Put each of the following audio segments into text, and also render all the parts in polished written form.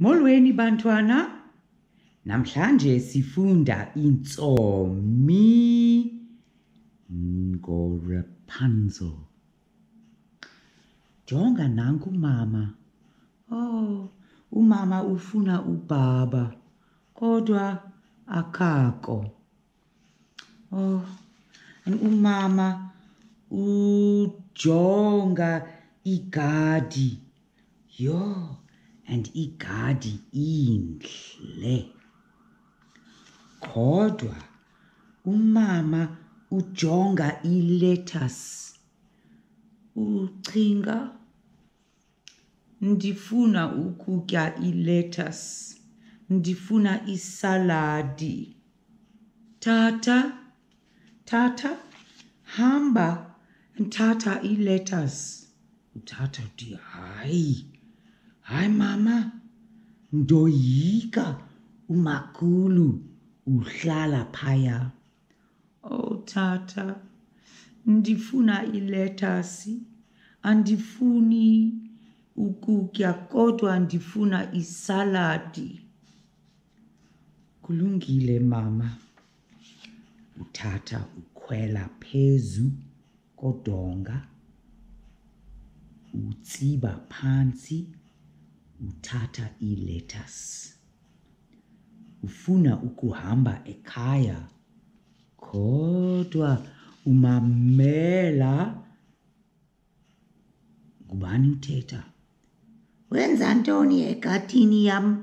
Molweni bantwana, namhlanje sifunda intsomi ngoRapunzel. Jonga nanku mama. Oh, umama ufuna ubaba, kodwa akakho. Oh, and umama ujonga igadi. Yo. And igadi inhle. Kodwa umama ujonga iletas. Ucinga ndifuna ukutya iletas. Ndifuna isaladi. Tata hamba nthatha iletas. Uthatha uthi hayi. Hi mama, ndoyika umakhulu uhlala phaya. Oh tata, ndifuna iletasi, andifuni ukutya kodwa ndifuna isaladi. Kulungile mama. Utata ukhwela phezu kodonga, utsiba phansi. Uthatha iletas. Ufuna ukuhamba ekhaya. Kodwa umamela. Ngubani uthetha? Wenza ntoni egadini yam?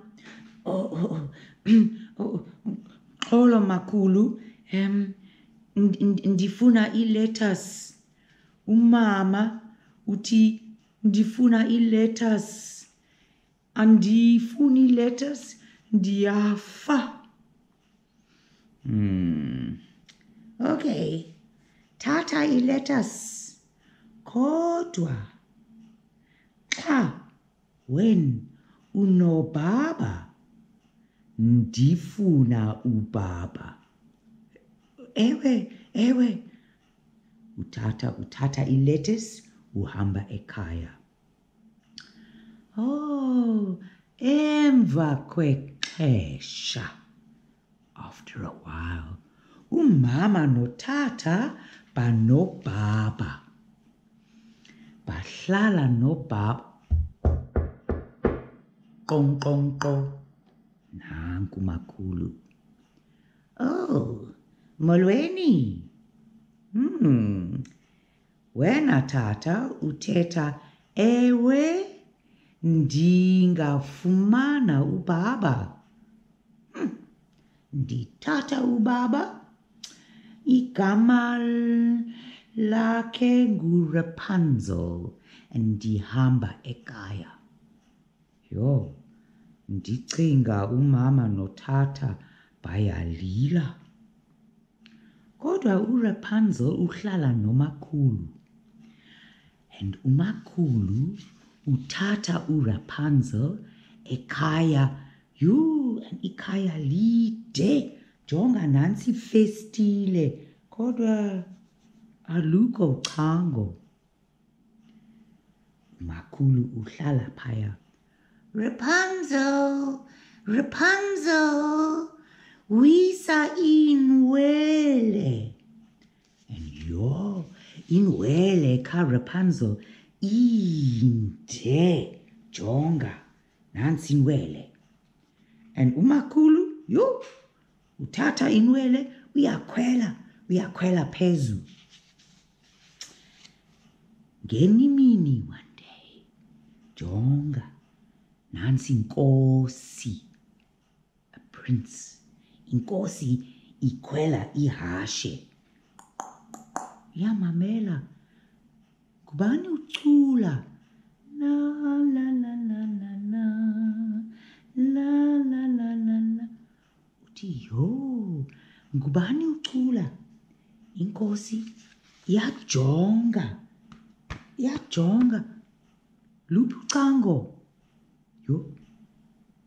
Xolo makhulu. Ndifuna iletas. Umama uthi ndifuna iletas. Andifuni letters ndiyafa. Okay. Tata iletas. Kodwa. Xa when unobaba. Ndifuna ubaba. Ewe. Utata iletas uhamba ekhaya. Oh, emva kwexesha. After a while, umama notata banobaba. Bahlala nobaba. Qong. Nanku makhulu. Oh, molweni. Wena tata uthetha ewe. Ndingafumana ubaba. Ndithatha ubaba. Igama lakhe nguRapunzel. Ndihamba ekhaya. Yo. Ndicinga umama notata bayalila. Kodwa uRapunzel uhlala nomakhulu. And umakhulu uthatha uRapunzel ekhaya. You and ikhaya lide. Jonga nansi festile. Kodwa aluko chango. Makhulu uhlala phaya. Rapunzel, wisa inwele. And yo, inwele ka Rapunzel. Inde jonga nansi inwele. And umakhulu yo uthatha inwele uyakhwela phezu. Ngenimini one day jonga nansi inkosi, a prince. Inkosi ikhwela ihashe. Yamamela ngubani ucula. La la la la la. Uthi yo, ngubani ucula? Inkosi iyajonga. Luphi ucango? Yo,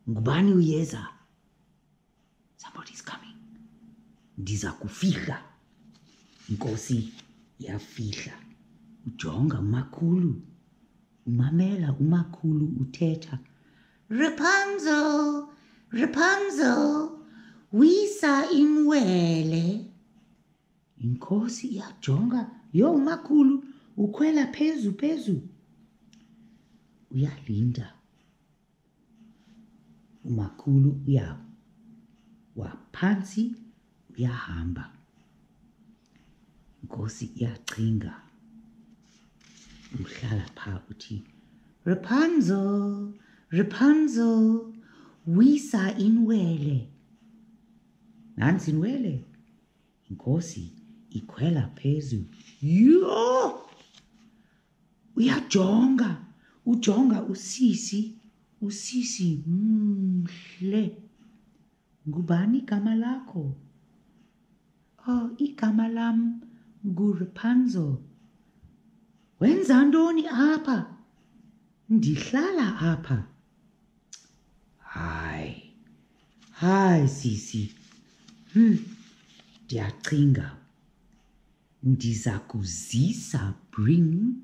ngubani uyeza? Somebody's coming. Ndiza kufihla. Inkosi yafihla. Ujonga umakhulu. Umamela umakhulu uthetha. Rapunzel, Rapunzel, wisa inwele. Inkosi yajonga yoomakhulu ukhwela phezu. Uyalinda. Umakhulu uyawa. Waphansi uyahamba. Inkosi iyacinga. Uhlala phaa uthi Rapunzel, Rapunzel, wisa inwele. Nansi inwele. Inkosi ikhwela phezu. Yho! Uyajonga. Ujonga usisi mhle. Ngubani igama lakho? Oh, igama lam nguRapunzel. Wenza ntoni apha? Ndihlala apha. Hayi sisi. Ndiyacinga. Ndiza kuzisa bring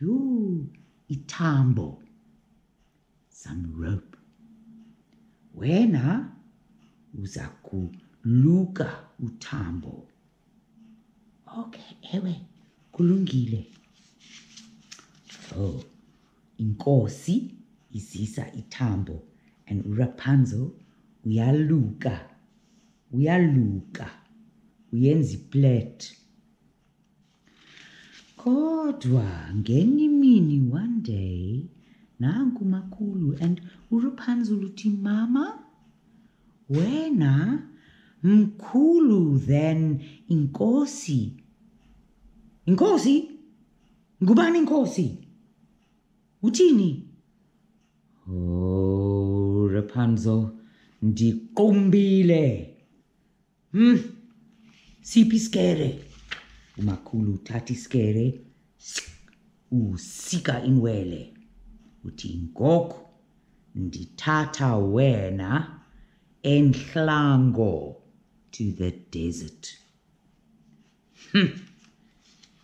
you itambo. Some rope. Wena uza kuluka utambo. Okay, ewe kulungile. Oh, inkosi izisa itambo and Rapunzel uyaluka uyenza plate. Kodwa ngenye imini one day nangu makhulu and uRapunzel uthi mama wena mkhulu then inkosi. Inkosi? Ngubani inkosi? Uthini? Oh Rapunzel ndiqumbile. Siphi isikere. Umakhulu uthatha isikere usika inwele uthi ngoku ndithatha wena enhlango to the desert.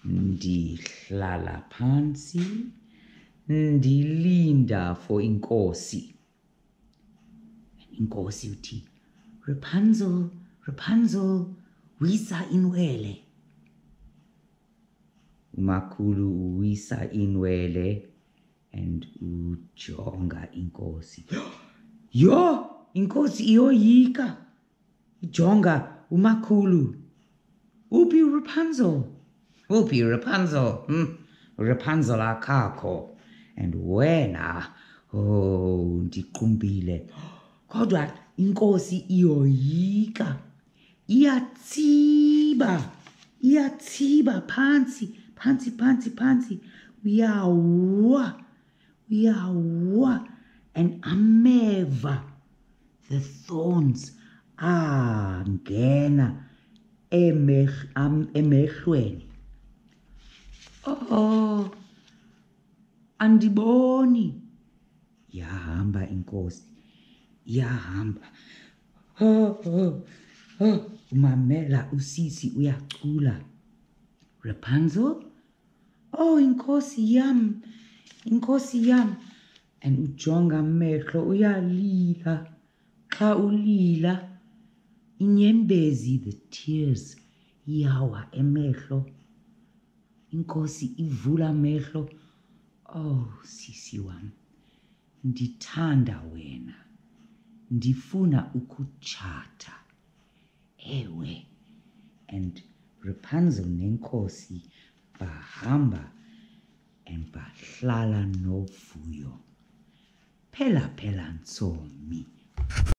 Ndihlala phansi ndilinda for inkosi. Inkosi uthi Rapunzel, Rapunzel, wisa inwele. Umakhulu uwisa inwele and ujonga inkosi. Yo, inkosi iyoyika. Ijonga umakhulu. Uphi Rapunzel. Rapunzel akakho. And wena, oh, ndiqumbile. Kodwa inkosi iyoyika. Iyatsiba phansi. We are and ameva the thorns angena emehlweni. Oh, andiboni. Yahamba inkosi. Yahamba. Oh, umamela usisi uyacula. Rapunzel, oh inkosi yam, and ujonga mehlo uyalila, xa ulila, inyembezi the tears, iyawa emehlo, inkosi ivula mehlo, oh sisi wam, ndithanda wena, ndifuna ukutshata, ewe, and Rapunzel nenkosi bahamba and bahlala novuyo. Phela ntsomi.